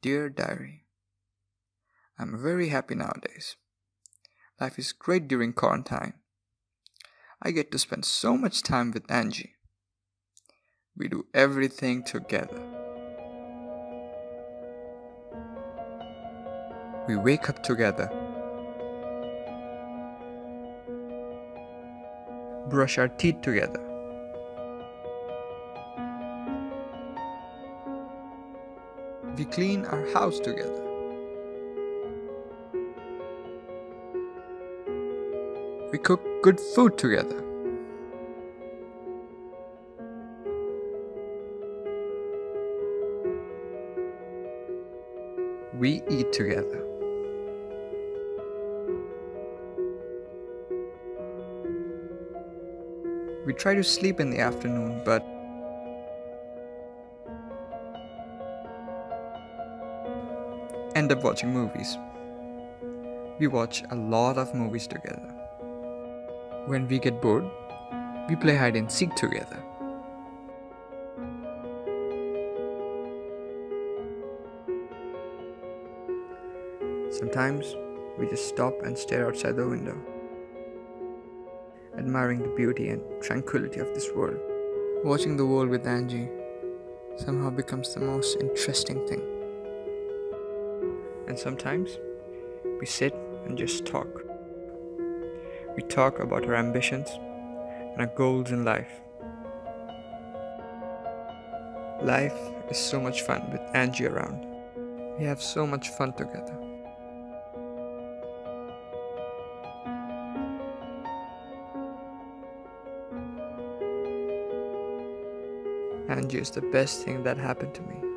Dear Diary, I'm very happy nowadays. Life is great during quarantine. I get to spend so much time with Angie. We do everything together. We wake up together. Brush our teeth together. We clean our house together. We cook good food together. We eat together. We try to sleep in the afternoon, but end up watching movies. We watch a lot of movies together. When we get bored, we play hide and seek together. Sometimes we just stop and stare outside the window, admiring the beauty and tranquility of this world. Watching the world with Angie somehow becomes the most interesting thing. And sometimes we sit and just talk. We talk about our ambitions and our goals in life. Life is so much fun with Angie around. We have so much fun together. Angie is the best thing that happened to me.